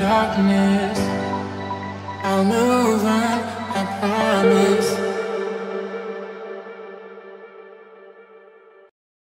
Darkness, I'll move on, I promise.